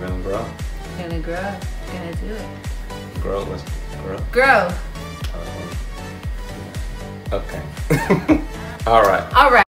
We're gonna grow. We're gonna grow. We're gonna do it. Grow. Let's grow. Grow. Okay. All right. All right.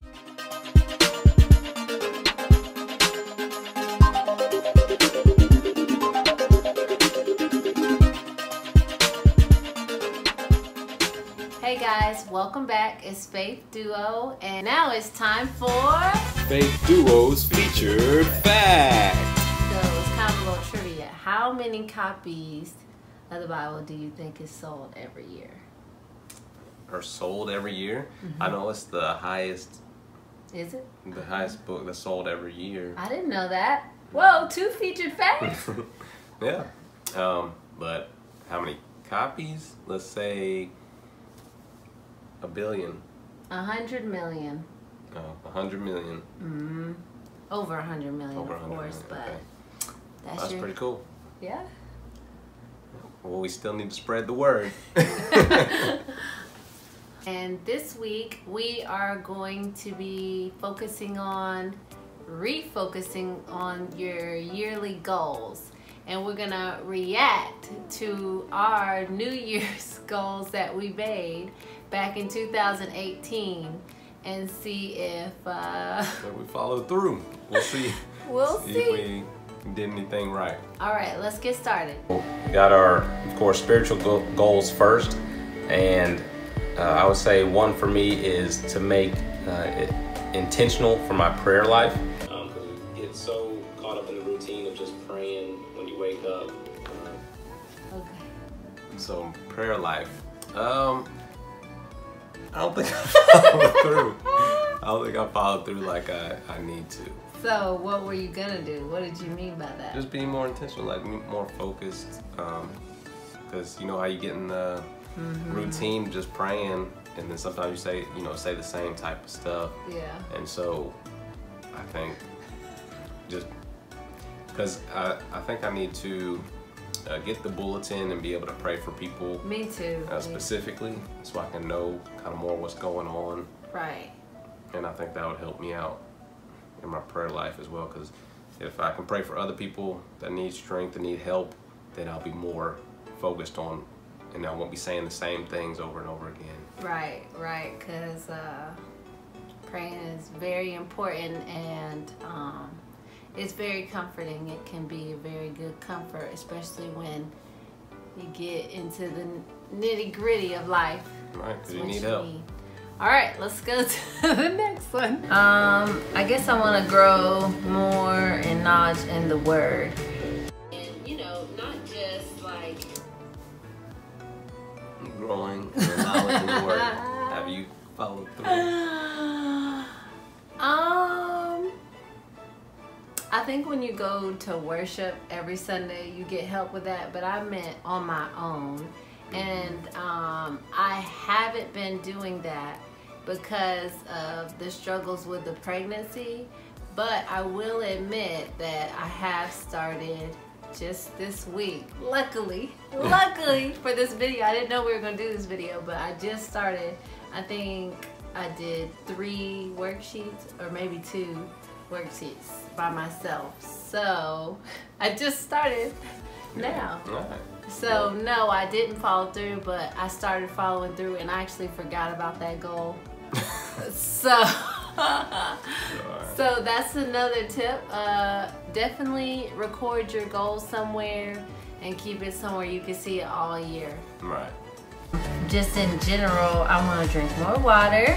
Hey guys, welcome back. It's Faith Duo, and now it's time for Faith Duo's Featured Fact. So it's kind of a little trivia. How many copies of the Bible do you think is sold every year? Or sold every year? Mm-hmm. I know it's the highest. Is it? The highest book that's sold every year. I didn't know that. Whoa, 2 featured facts? Yeah. But how many copies? Let's say 1 billion. 100 million. Oh, 100 million. Mm-hmm. Over 100 million, over 100 of course, million. But okay. that's your... pretty cool. Yeah. Well, we still need to spread the word. And this week we are going to be refocusing on your yearly goals. And we're gonna react to our New Year's goals that we made back in 2018 and see if we followed through. We'll see. We'll see if we did anything right. All right, let's get started. We got our, of course, spiritual goals first, and I would say one for me is to make it intentional for my prayer life. Because we get so caught up in the routine of just praying when you wake up. Okay. So prayer life. I don't think I followed through. I don't think I followed through like I need to. So what were you gonna do? What did you mean by that? Just being more intentional, like more focused. Because you know how you get in the routine, just praying, and then sometimes you say, you know, say the same type of stuff. Yeah. And so I think just because I think I need to get the bulletin and be able to pray for people. Me too. Specifically, so I can know kind of more what's going on. Right. And I think that would help me out in my prayer life as well, because if I can pray for other people that need strength and need help, then I'll be more focused on, and I won't be saying the same things over and over again. Right, right, because praying is very important, and it's very comforting. It can be a very good comfort, especially when you get into the nitty-gritty of life. Right, because you need help. All right, let's go to the next one. I guess I want to grow more in knowledge in the Word. And, you know, not just like... growing in knowledge in the Word. Have you followed through? I think when you go to worship every Sunday, you get help with that, but I meant on my own. And I haven't been doing that because of the struggles with the pregnancy, but I will admit that I have started just this week. Luckily for this video, I didn't know we were gonna do this video, but I just started. I think I did 3 worksheets, or maybe 2 worksheets by myself, so I just started now. Right. So no, I didn't follow through, but I started following through, and I actually forgot about that goal. So so that's another tip. Definitely record your goals somewhere and keep it somewhere you can see it all year. Right. Just in general, I want to drink more water.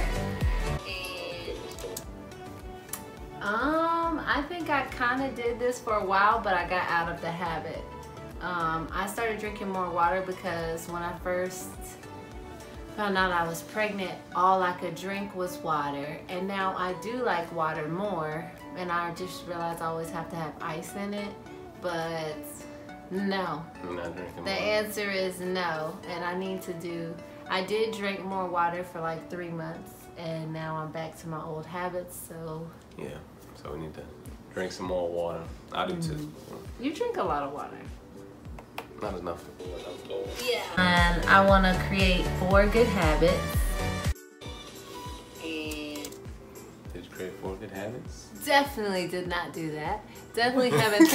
I think I kind of did this for a while, but I got out of the habit. I started drinking more water because when I first found out I was pregnant, all I could drink was water. And now I do like water more, and I just realized I always have to have ice in it, but no. You're not drinking the water. Answer is no, and I need to do... I did drink more water for like 3 months, and now I'm back to my old habits, so... Yeah, so we need to drink some more water. I do too. You drink a lot of water. Not enough. Yeah. And I want to create 4 good habits. Did you create 4 good habits? Definitely did not do that. Definitely haven't.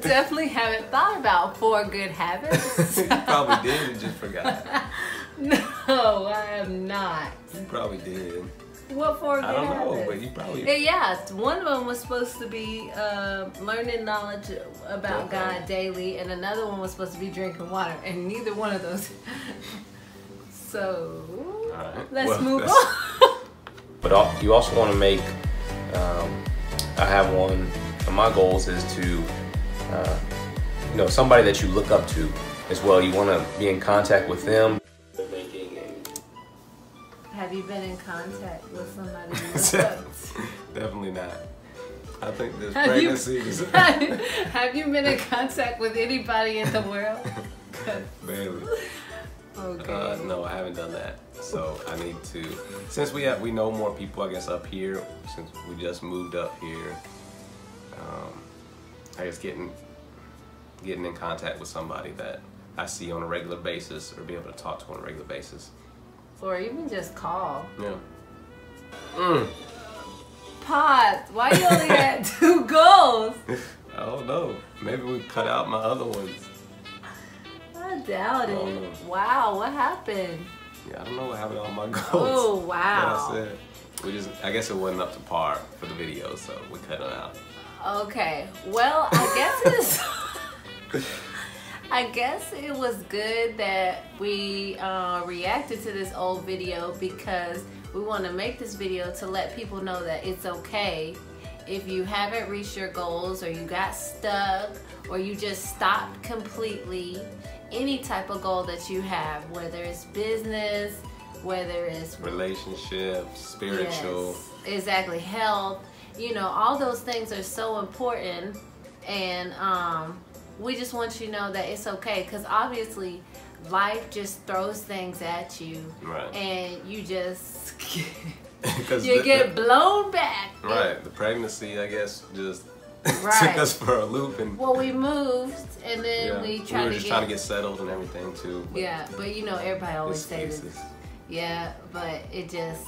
Definitely haven't thought about four good habits. You probably did, you just forgot. No, I have not. You probably did. What four good habits? I don't know, but you probably... Yeah, one of them was supposed to be learning knowledge about God daily, and another one was supposed to be drinking water, and neither one of those. So, let's move on. But you also want to make... I have one of my goals is to, you know, somebody that you look up to as well. You want to be in contact with them. Have you been in contact with somebody you look up to? Definitely not. I think this pregnancy is... Have you been in contact with anybody in the world? Barely. Okay. No, I haven't done that. So I need to, since we know more people, I guess, up here, since we just moved up here, I guess getting in contact with somebody that I see on a regular basis or be able to talk to on a regular basis. Or even just call. Yeah. Pause. Why you only had 2 goals? I don't know. Maybe we cut out my other ones. I doubt it. Wow, what happened? Yeah, I don't know what happened to all my goals. Oh, wow. But I said, I guess it wasn't up to par for the video, so we cut it out. Okay, well, I guess it was good that we reacted to this old video, because we want to make this video to let people know that it's okay if you haven't reached your goals, or you got stuck, or you just stopped completely. Any type of goal that you have, whether it's business, whether it's relationships, spiritual, exactly, health, you know, all those things are so important. And we just want you to know that it's okay, because obviously life just throws things at you, right? And you just get blown back, right? The pregnancy, I guess, just took us for a loop. And well, we moved, and then we were just trying to get settled and everything too. But yeah, but you know, everybody always says this. Yeah, but it just,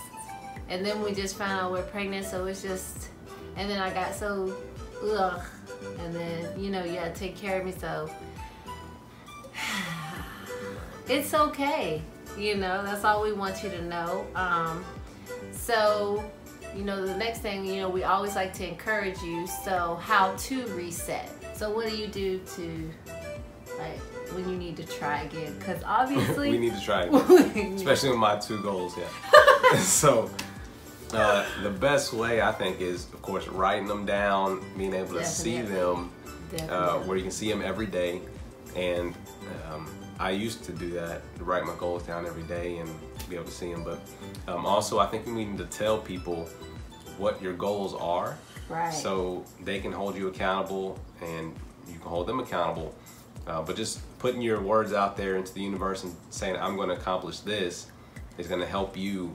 and then we just found out we're pregnant, so it's just, and then I got so ugh, and then, you know, yeah, take care of me, so it's okay, you know. That's all we want you to know. So, you know, the next thing, you know, we always like to encourage you. So, how to reset. So, what do you do to, like, when you need to try again? Because obviously... we need to try again. Especially with my 2 goals, yeah. So, the best way, I think, is, of course, writing them down, being able to see them, where you can see them every day. And I used to do that, to write my goals down every day and be able to see them. But also, I think we need to tell people what your goals are, right? So they can hold you accountable and you can hold them accountable. But just putting your words out there into the universe and saying, I'm going to accomplish this, is going to help you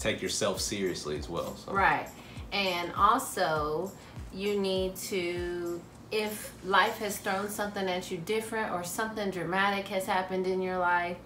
take yourself seriously as well. So. Right. And also, you need to, if life has thrown something at you different, or something dramatic has happened in your life,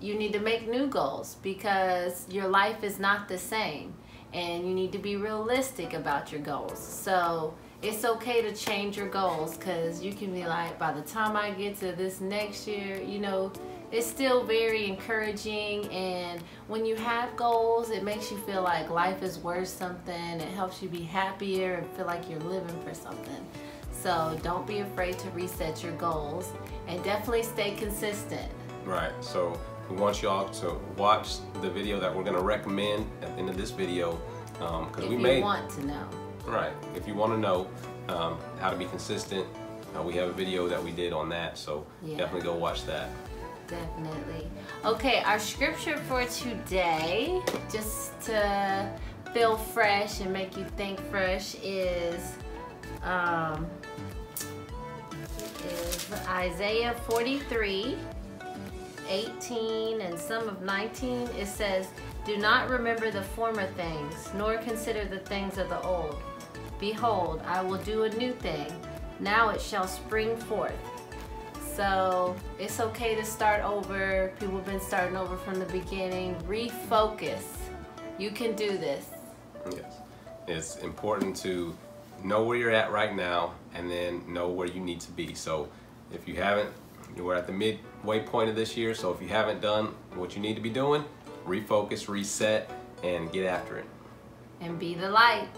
you need to make new goals, because your life is not the same, and you need to be realistic about your goals. So it's okay to change your goals, because you can be like, by the time I get to this next year, you know, it's still very encouraging. And when you have goals, it makes you feel like life is worth something. It helps you be happier and feel like you're living for something. So don't be afraid to reset your goals, and definitely stay consistent. Right, so we want you all to watch the video that we're going to recommend at the end of this video, because if you want to know. Right, if you want to know how to be consistent, we have a video that we did on that, so definitely go watch that. Definitely. Okay, our scripture for today, just to feel fresh and make you think fresh, is Isaiah 43:18 and some of 19. It says, do not remember the former things, nor consider the things of the old. Behold, I will do a new thing. Now it shall spring forth. So it's okay to start over. People have been starting over from the beginning. Refocus. You can do this. Yes. It's important to know where you're at right now, and then know where you need to be. So if you haven't, we're at the midway point of this year, so if you haven't done what you need to be doing, refocus, reset, and get after it. And be the light.